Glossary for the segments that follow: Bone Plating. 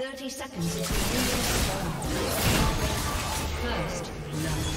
30 seconds to first love.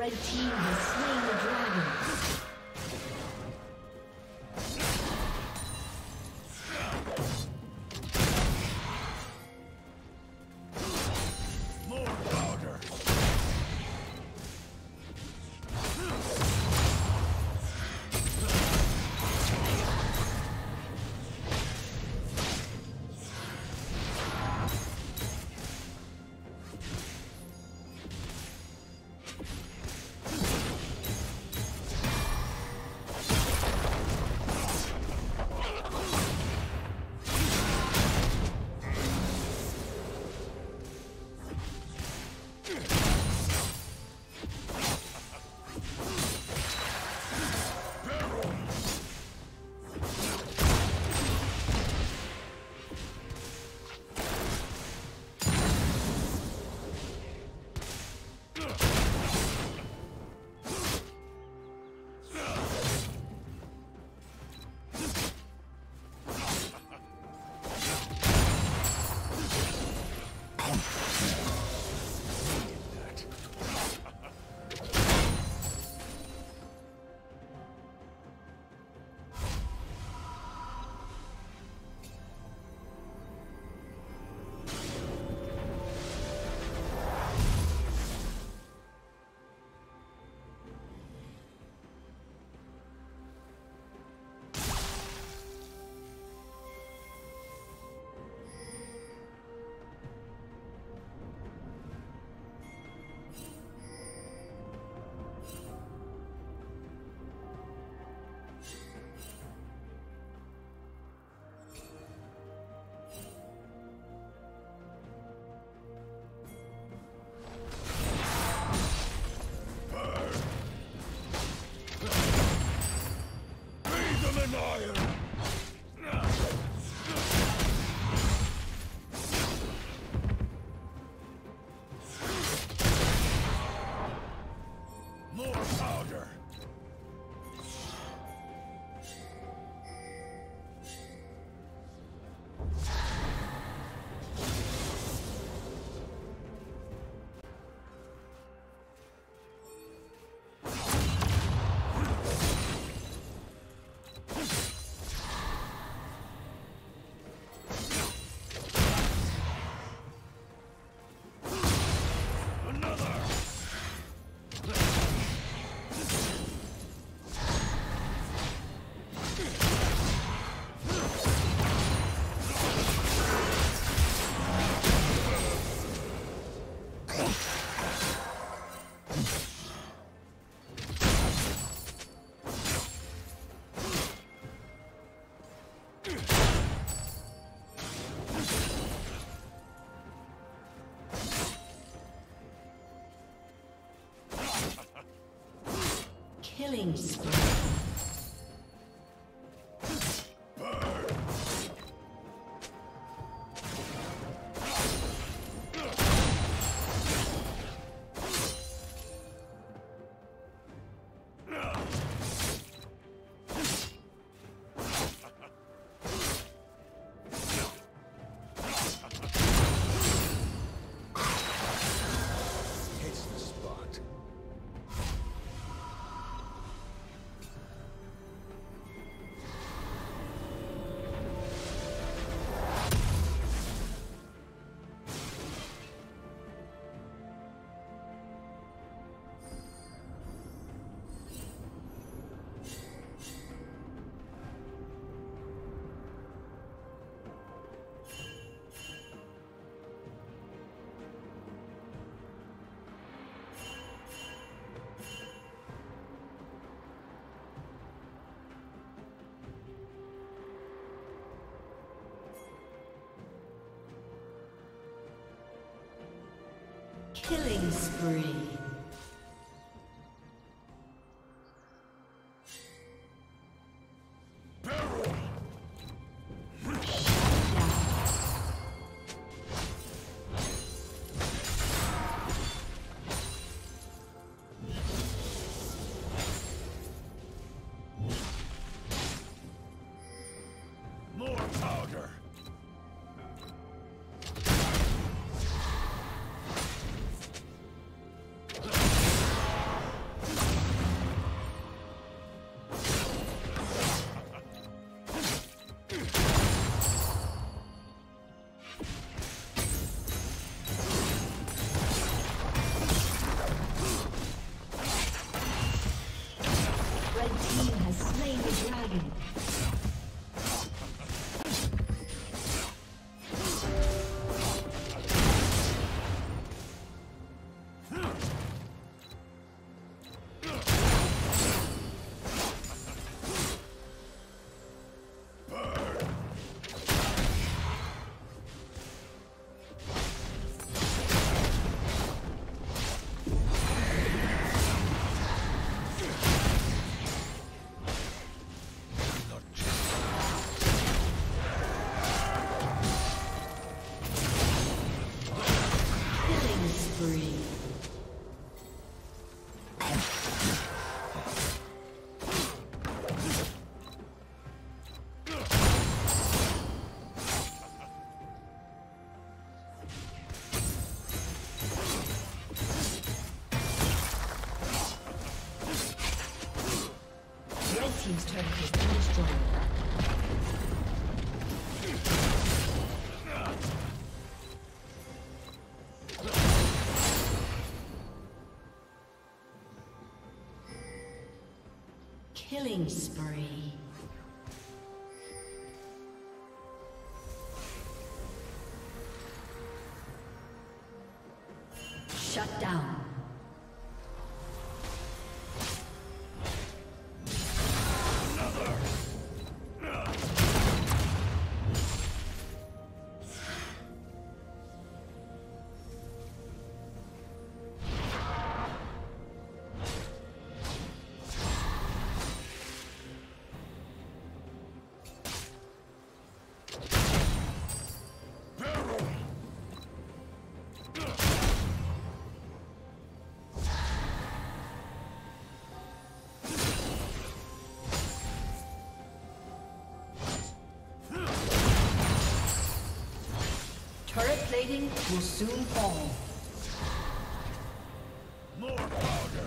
Red team has slain the dragon. Killing spree. Killing spree. turret has been destroyed. Killing spree. Shut down. Turret plating will soon fall. More powder.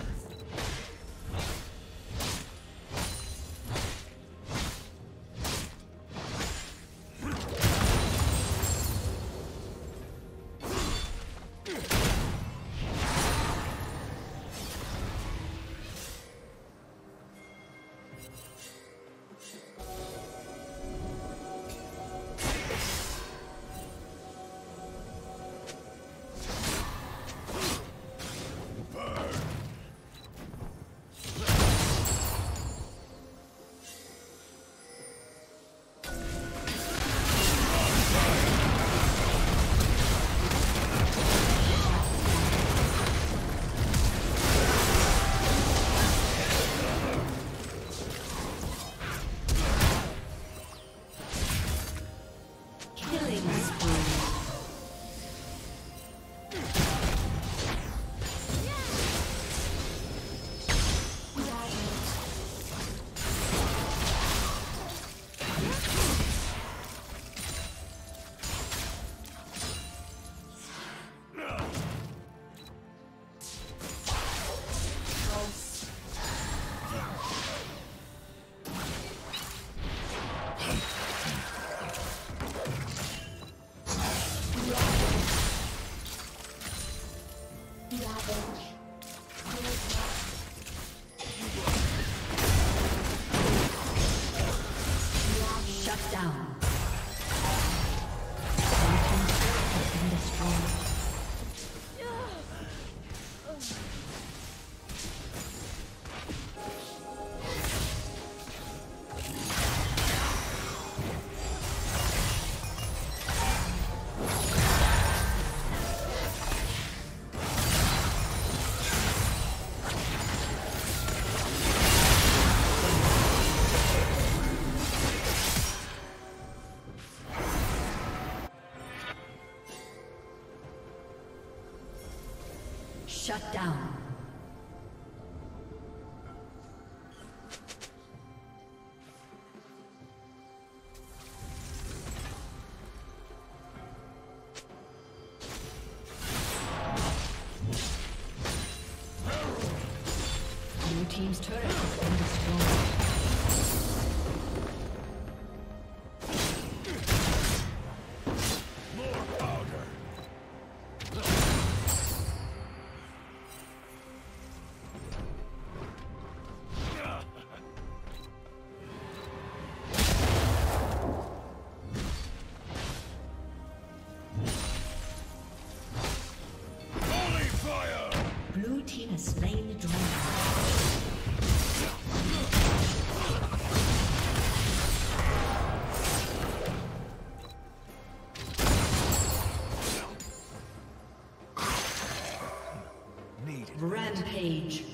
Shut down. Blue team's turret has been destroyed. Rampage.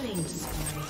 Killing spree.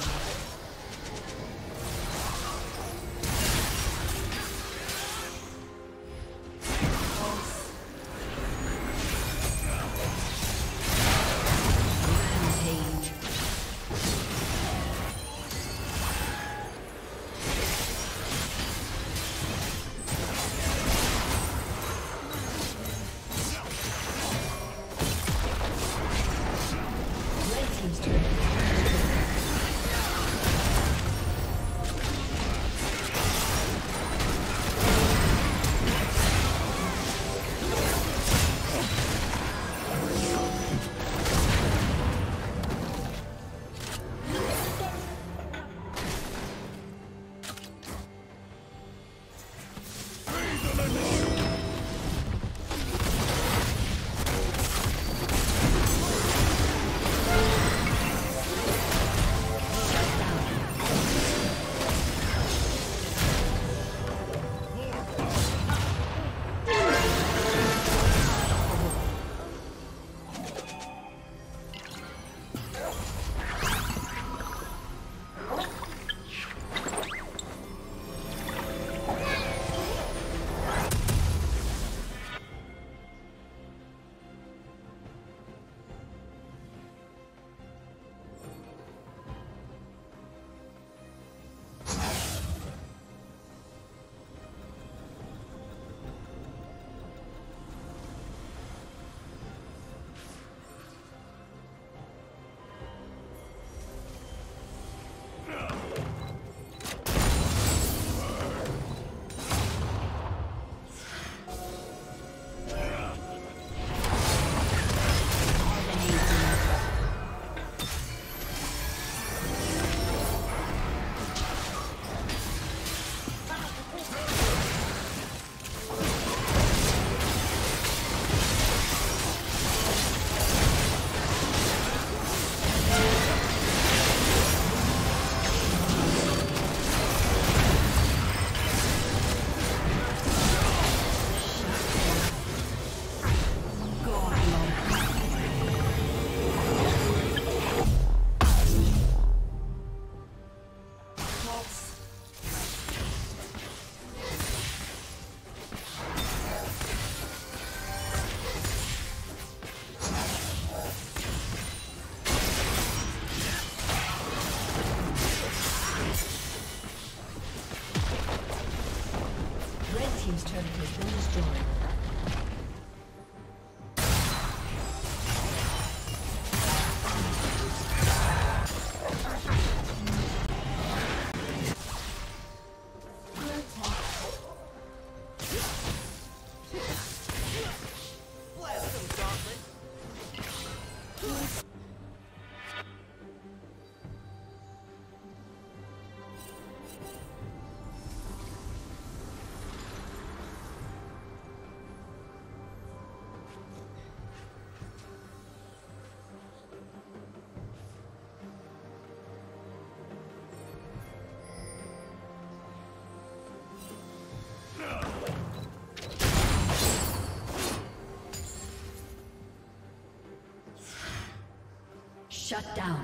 Shut down.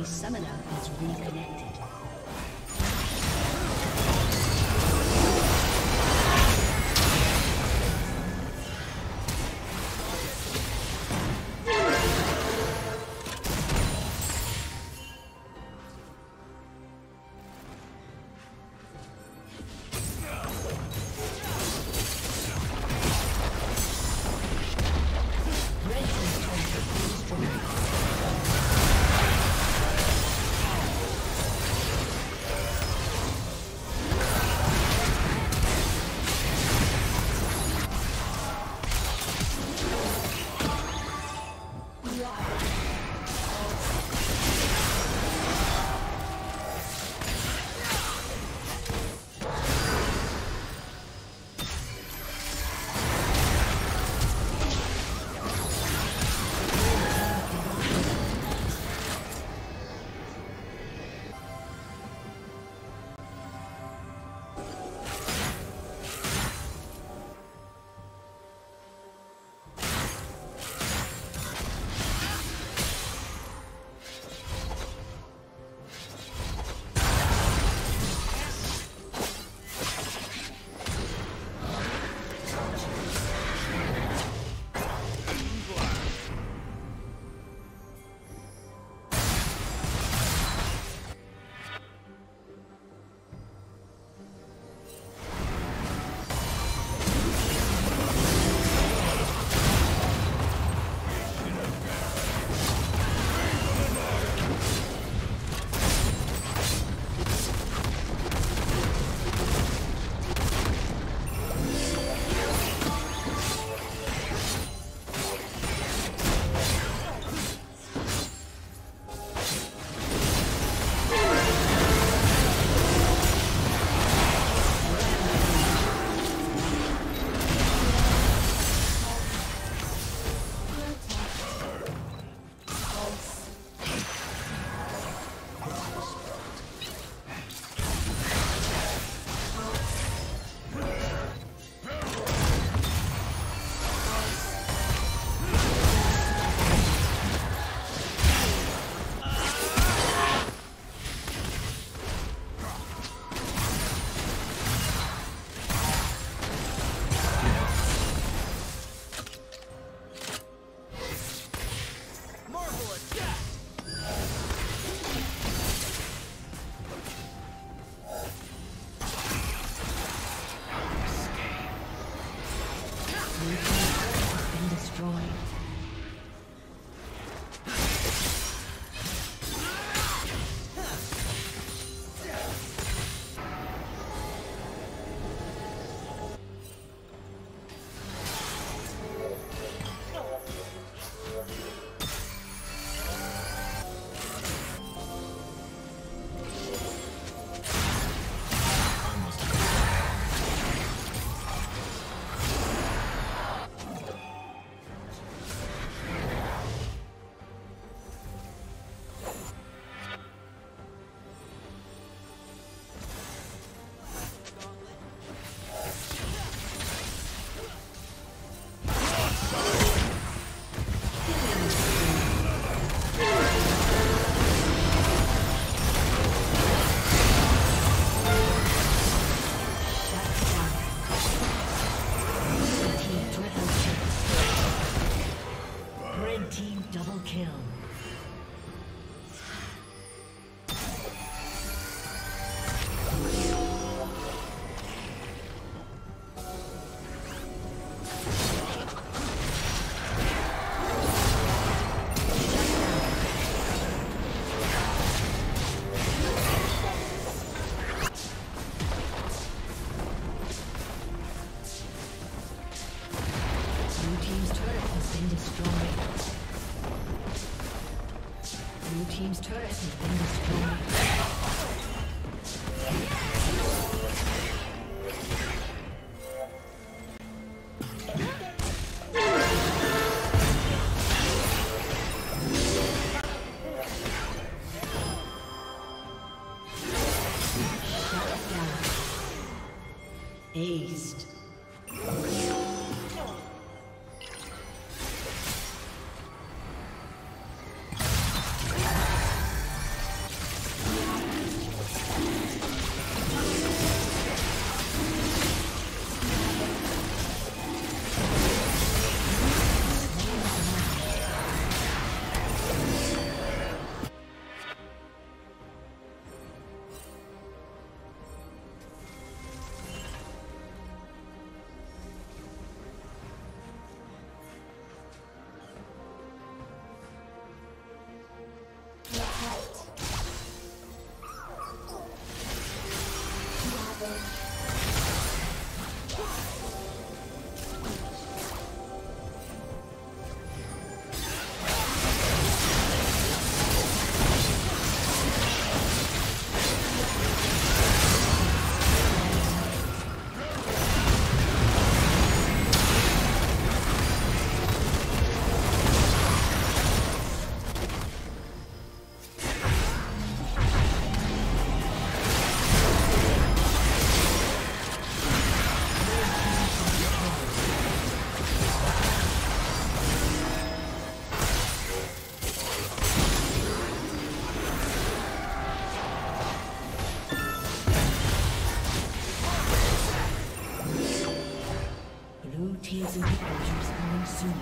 The summoner is reconnected. Aced. Structures coming soon.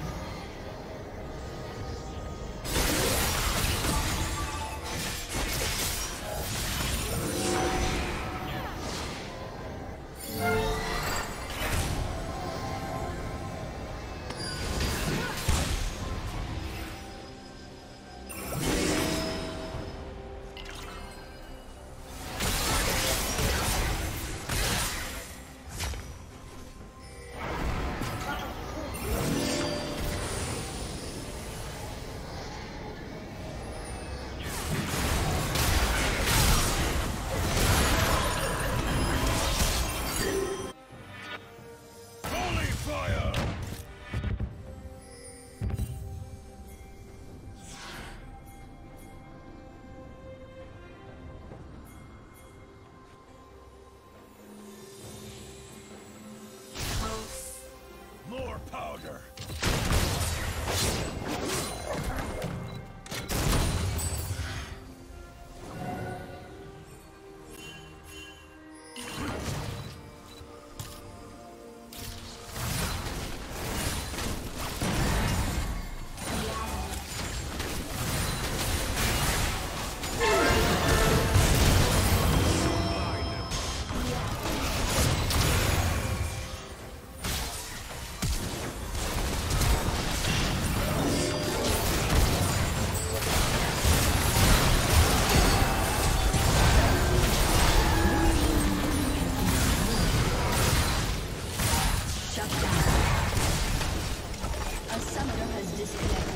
Shut down. A summoner has disconnected.